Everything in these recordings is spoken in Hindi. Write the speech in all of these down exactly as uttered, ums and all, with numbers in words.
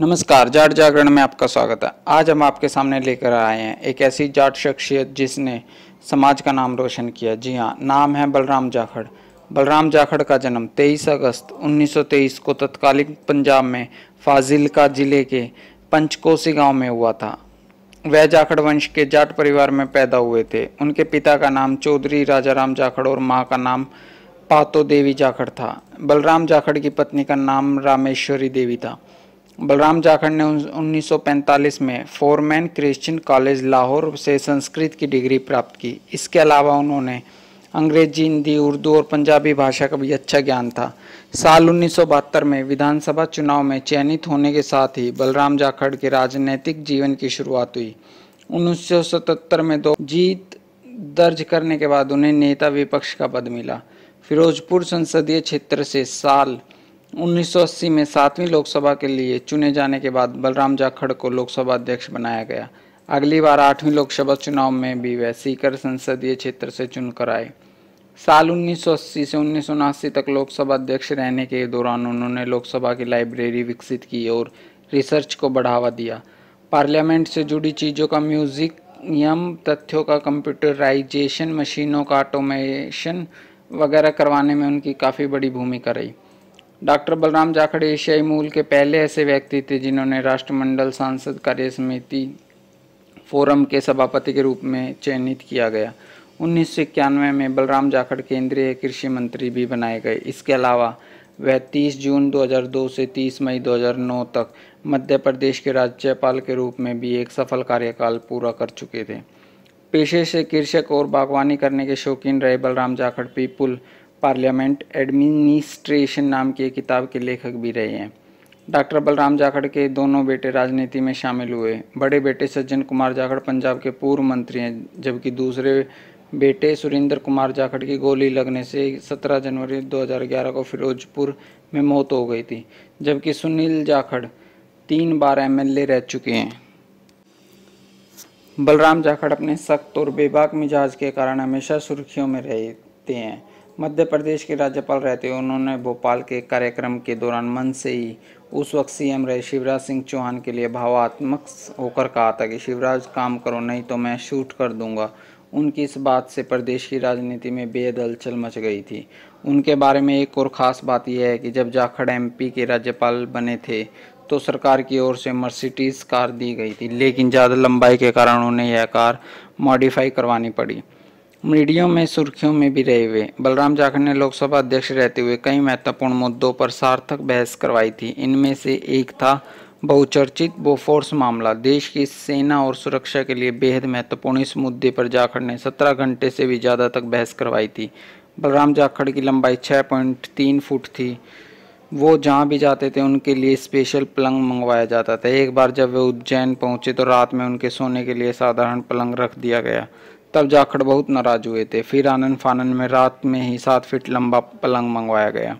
नमस्कार, जाट जागरण में आपका स्वागत है। आज हम आपके सामने लेकर आए हैं एक ऐसी जाट शख्सियत जिसने समाज का नाम रोशन किया। जी हाँ, नाम है बलराम जाखड़। बलराम जाखड़ का जन्म तेईस अगस्त उन्नीस सौ तेईस को तत्कालीन पंजाब में फाजिल्का जिले के पंचकोसी गांव में हुआ था। वह जाखड़ वंश के जाट परिवार में पैदा हुए थे। उनके पिता का नाम चौधरी राजा राम जाखड़ और माँ का नाम पातो देवी जाखड़ था। बलराम जाखड़ की पत्नी का नाम रामेश्वरी देवी था। बलराम जाखड़ ने उन्नीस सौ पैंतालीस में फोरमैन क्रिश्चियन कॉलेज लाहौर से संस्कृत की डिग्री प्राप्त की। इसके अलावा उन्होंने अंग्रेजी, हिंदी, उर्दू और पंजाबी भाषा का भी अच्छा ज्ञान था। साल उन्नीस सौ बहत्तर में विधानसभा चुनाव में चयनित होने के साथ ही बलराम जाखड़ के राजनीतिक जीवन की शुरुआत हुई। उन्नीस सौ सतहत्तर में दो जीत दर्ज करने के बाद उन्हें नेता विपक्ष का पद मिला। फिरोजपुर संसदीय क्षेत्र से साल उन्नीस सौ अस्सी में सातवीं लोकसभा के लिए चुने जाने के बाद बलराम जाखड़ को लोकसभा अध्यक्ष बनाया गया। अगली बार आठवीं लोकसभा चुनाव में भी वह सीकर संसदीय क्षेत्र से चुनकर आए। साल उन्नीस सौ अस्सी से उन्नीस सौ उनासी तक लोकसभा अध्यक्ष रहने के दौरान उन्होंने लोकसभा की लाइब्रेरी विकसित की और रिसर्च को बढ़ावा दिया। पार्लियामेंट से जुड़ी चीज़ों का म्यूजियम, तथ्यों का कंप्यूटराइजेशन, मशीनों का ऑटोमेशन वगैरह करवाने में उनकी काफ़ी बड़ी भूमिका रही। डॉक्टर बलराम जाखड़ एशियाई मूल के पहले ऐसे व्यक्ति थे जिन्होंने राष्ट्रमंडल सांसद कार्य समिति फोरम के सभापति के रूप में चयनित किया गया। उन्नीस सौ इक्यानवे में बलराम जाखड़ केंद्रीय कृषि मंत्री भी बनाए गए। इसके अलावा वह तीस जून दो हज़ार दो से तीस मई दो हज़ार नौ तक मध्य प्रदेश के राज्यपाल के रूप में भी एक सफल कार्यकाल पूरा कर चुके थे। पेशे से कृषक और बागवानी करने के शौकीन रहे Balram Jakhar people parliament administration नाम की एक किताब के लेखक भी रहे हैं। डॉक्टर बलराम जाखड़ के दोनों बेटे राजनीति में शामिल हुए। बड़े बेटे सज्जन कुमार जाखड़ पंजाब के पूर्व मंत्री हैं, जबकि दूसरे बेटे सुरेंद्र कुमार जाखड़ की गोली लगने से सत्रह जनवरी दो हज़ार ग्यारह को फिरोजपुर में मौत हो गई थी, जबकि सुनील जाखड़ तीन बार एम एल ए रह चुके हैं। बलराम जाखड़ अपने सख्त और बेबाक मिजाज के कारण हमेशा सुर्खियों में रहते हैं। मध्य प्रदेश के राज्यपाल रहते हुए उन्होंने भोपाल के कार्यक्रम के दौरान मन से ही उस वक्त सी एम रहे शिवराज सिंह चौहान के लिए भावात्मक होकर कहा था कि शिवराज काम करो, नहीं तो मैं शूट कर दूंगा। उनकी इस बात से प्रदेश की राजनीति में बेहद हलचल मच गई थी। उनके बारे में एक और ख़ास बात यह है कि जब जाखड़ एम पी के राज्यपाल बने थे तो सरकार की ओर से मर्सिडीज़ कार दी गई थी, लेकिन ज़्यादा लंबाई के कारण उन्हें यह कार मॉडिफाई करवानी पड़ी। मीडिया में सुर्खियों में भी रहे हुए बलराम जाखड़ ने लोकसभा अध्यक्ष रहते हुए कई महत्वपूर्ण मुद्दों पर सार्थक बहस करवाई थी। इनमें से एक था बहुचर्चित बोफोर्स मामला। देश की सेना और सुरक्षा के लिए बेहद महत्वपूर्ण इस मुद्दे पर जाखड़ ने सत्रह घंटे से भी ज़्यादा तक बहस करवाई थी। बलराम जाखड़ की लंबाई छह पॉइंट तीन फुट थी। वो जहाँ भी जाते थे उनके लिए स्पेशल पलंग मंगवाया जाता था। एक बार जब वे उज्जैन पहुँचे तो रात में उनके सोने के लिए साधारण पलंग रख दिया गया। तब जाखड़ बहुत नाराज हुए थे। फिर आनन फानन में रात में ही सात फीट लंबा पलंग मंगवाया गया।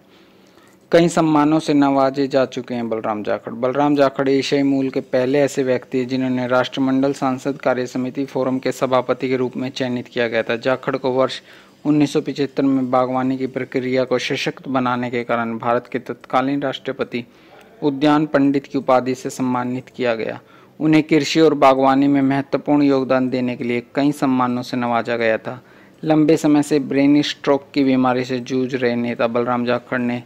कई सम्मानों से नवाजे जा चुके हैं बलराम जाखड़। बलराम जाखड़ एशियाई मूल के पहले ऐसे व्यक्ति हैं जिन्होंने राष्ट्रमंडल सांसद कार्य समिति फोरम के सभापति के रूप में चयनित किया गया था। जाखड़ को वर्ष उन्नीस सौ पचहत्तर में बागवानी की प्रक्रिया को सशक्त बनाने के कारण भारत के तत्कालीन राष्ट्रपति उद्यान पंडित की उपाधि से सम्मानित किया गया। उन्हें कृषि और बागवानी में महत्वपूर्ण योगदान देने के लिए कई सम्मानों से नवाजा गया था। लंबे समय से ब्रेन स्ट्रोक की बीमारी से जूझ रहे नेता बलराम जाखड़ ने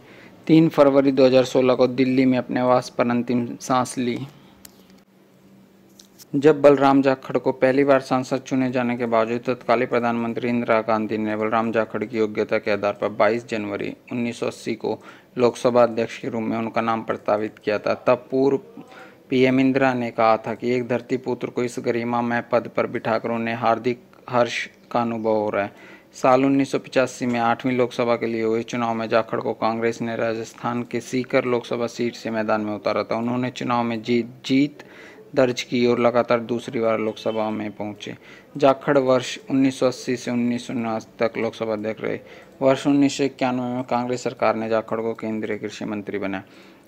तीन फरवरी दो हज़ार सोलह को दिल्ली में अपने वास पर अंतिम सांस ली। जब बलराम जाखड़ को पहली बार सांसद चुने जाने के बावजूद तत्कालीन प्रधानमंत्री इंदिरा गांधी ने बलराम जाखड़ की योग्यता के आधार पर बाईस जनवरी उन्नीस सौ अस्सी को लोकसभा अध्यक्ष के रूप में उनका नाम प्रस्तावित किया था। तब पूर्व पी एम इंदिरा ने कहा था कि एक धरती पुत्र को इस गरिमामय पद पर बिठाकर उन्हें हार्दिक हर्ष का अनुभव हो रहा है। साल उन्नीस सौ पचासी में आठवीं लोकसभा के लिए हुए चुनाव में जाखड़ को कांग्रेस ने राजस्थान के सीकर लोकसभा सीट से मैदान में उतारा था। उन्होंने चुनाव में जीत जीत दर्ज की और लगातार दूसरी बार लोकसभा में पहुंचे। जाखड़ वर्ष उन्नीस सौ अस्सी से उन्नीस सौ उनासी तक लोकसभा अध्यक्ष रहे। वर्ष उन्नीस सौ इक्यानवे में कांग्रेस सरकार ने जाखड़ को केंद्रीय कृषि मंत्री बनाया।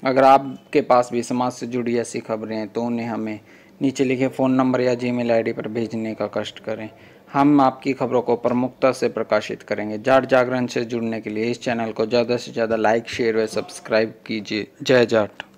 अगर आपके पास भी समाज से जुड़ी ऐसी खबरें हैं तो उन्हें हमें नीचे लिखे फ़ोन नंबर या जीमेल आईडी पर भेजने का कष्ट करें। हम आपकी खबरों को प्रमुखता से प्रकाशित करेंगे। जाट जागरण से जुड़ने के लिए इस चैनल को ज़्यादा से ज़्यादा लाइक, शेयर व सब्सक्राइब कीजिए। जय जाट।